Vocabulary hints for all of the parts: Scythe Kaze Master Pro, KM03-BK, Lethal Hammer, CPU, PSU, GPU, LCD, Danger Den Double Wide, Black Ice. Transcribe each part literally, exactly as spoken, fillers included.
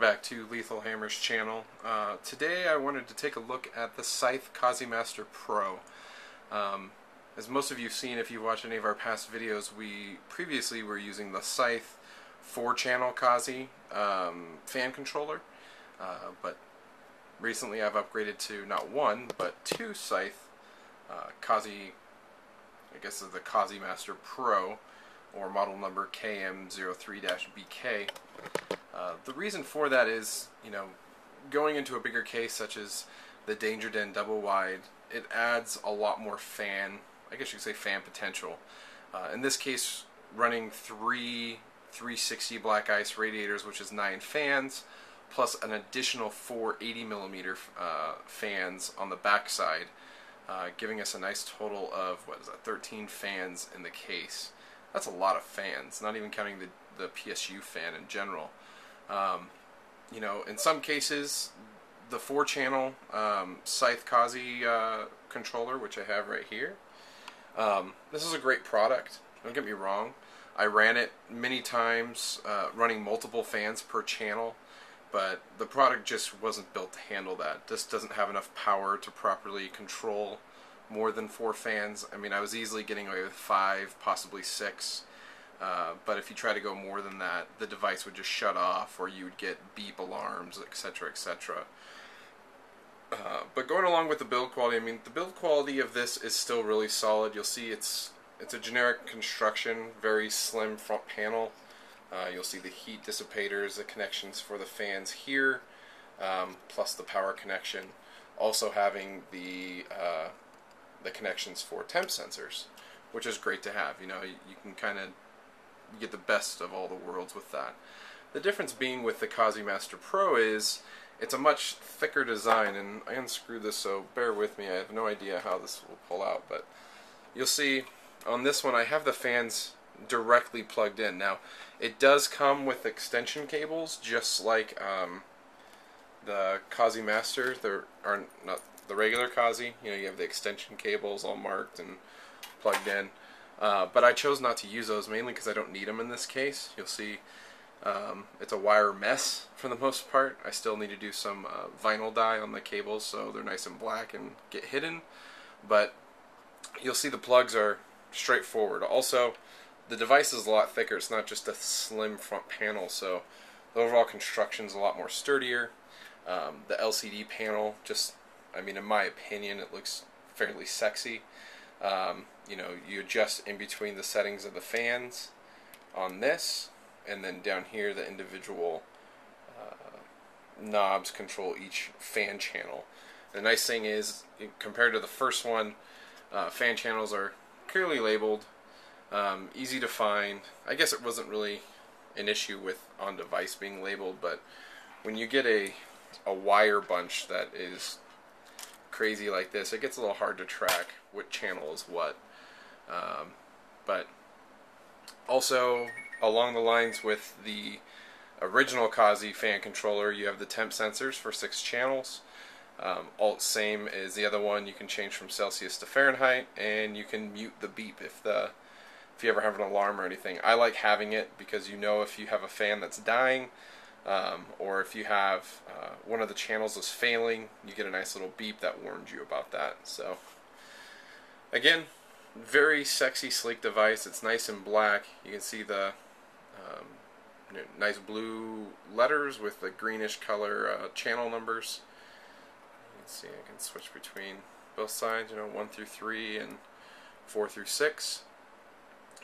Welcome back to Lethal Hammer's channel. Uh, today I wanted to take a look at the Scythe Kaze Master Pro. Um, as most of you have seen, if you've watched any of our past videos, we previously were using the Scythe four channel Kaze um, fan controller, uh, but recently I've upgraded to not one, but two Scythe uh, Kaze, I guess is the Kaze Master Pro, or model number K M zero three B K. Uh, the reason for that is, you know, going into a bigger case such as the Danger Den Double Wide, it adds a lot more fan, I guess you could say fan potential. Uh, in this case, running three three sixty Black Ice radiators, which is nine fans, plus an additional four eighty millimeter uh, fans on the backside, uh, giving us a nice total of, what is that, thirteen fans in the case. That's a lot of fans, not even counting the, the P S U fan in general. Um, you know, in some cases, the four channel um, Scythe Kaze uh, controller, which I have right here, um, this is a great product, don't get me wrong. I ran it many times, uh, running multiple fans per channel, but the product just wasn't built to handle that. This doesn't have enough power to properly control more than four fans. I mean, I was easily getting away with five, possibly six, uh, but if you try to go more than that, the device would just shut off, or you would get beep alarms, etc, et cetera. Uh, but going along with the build quality, I mean, the build quality of this is still really solid. You'll see it's it's a generic construction, very slim front panel. Uh, you'll see the heat dissipators, the connections for the fans here, um, plus the power connection. Also having the uh, the connections for temp sensors, which is great to have. You know, you, you can kind of get the best of all the worlds with that. The difference being with the Kaze Master Pro is it's a much thicker design, and I unscrewed this, so bear with me. I have no idea how this will pull out, but you'll see on this one I have the fans directly plugged in. Now, it does come with extension cables, just like um, the Kaze Master, there are not the regular Kaze, you know, you have the extension cables all marked and plugged in, uh, but I chose not to use those mainly because I don't need them in this case. You'll see um, it's a wire mess for the most part. I still need to do some uh, vinyl dye on the cables so they're nice and black and get hidden, but you'll see the plugs are straightforward. Also, the device is a lot thicker. It's not just a slim front panel, so the overall construction is a lot more sturdier. Um, the L C D panel just, I mean, in my opinion, it looks fairly sexy. Um, you know, you adjust in between the settings of the fans on this, and then down here the individual uh, knobs control each fan channel. The nice thing is, compared to the first one, uh, fan channels are clearly labeled, um, easy to find. I guess it wasn't really an issue with on-device being labeled, but when you get a, a wire bunch that is crazy like this, it gets a little hard to track what channel is what. Um, but also, along the lines with the original Kaze fan controller, you have the temp sensors for six channels. Um, alt same as the other one. You can change from Celsius to Fahrenheit, and you can mute the beep if the if you ever have an alarm or anything. I like having it because, you know, if you have a fan that's dying, Um, or if you have uh, one of the channels is failing, you get a nice little beep that warns you about that. So again, very sexy, sleek device. It's nice and black. You can see the um, you know, nice blue letters with the greenish color uh, channel numbers. You can see I can switch between both sides, you know, one through three and four through six.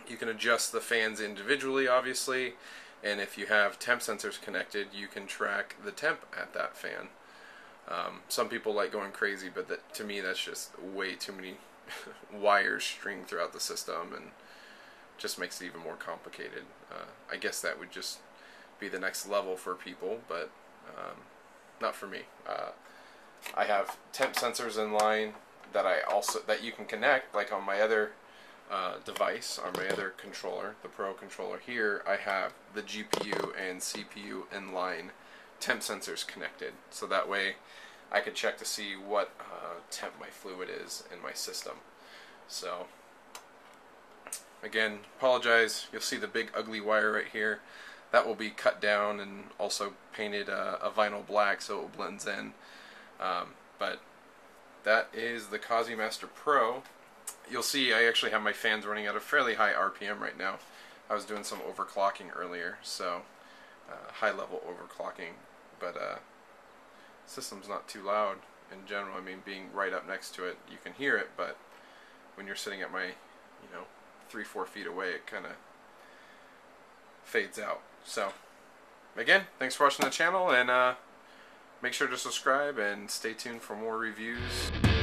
You can adjust the fans individually, obviously. And if you have temp sensors connected, you can track the temp at that fan. Um, some people like going crazy, but that, to me, that's just way too many wires stringed throughout the system, and just makes it even more complicated. Uh, I guess that would just be the next level for people, but um, not for me. Uh, I have temp sensors in line that I also that you can connect, like on my other Uh, device, on my other controller, the Pro controller here, I have the G P U and C P U inline temp sensors connected, so that way I could check to see what uh, temp my fluid is in my system. So again, apologize, you'll see the big ugly wire right here. that will be cut down and also painted a, a vinyl black so it blends in. Um, but that is the Kaze Master Pro. You'll see I actually have my fans running at a fairly high R P M right now. I was doing some overclocking earlier, so uh, high level overclocking, but uh, system's not too loud in general. I mean, being right up next to it, you can hear it, but when you're sitting at my, you know, three, four feet away, it kind of fades out. So, again, thanks for watching the channel, and uh, make sure to subscribe and stay tuned for more reviews.